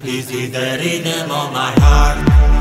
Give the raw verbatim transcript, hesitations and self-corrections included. Peace is the rhythm of my heart.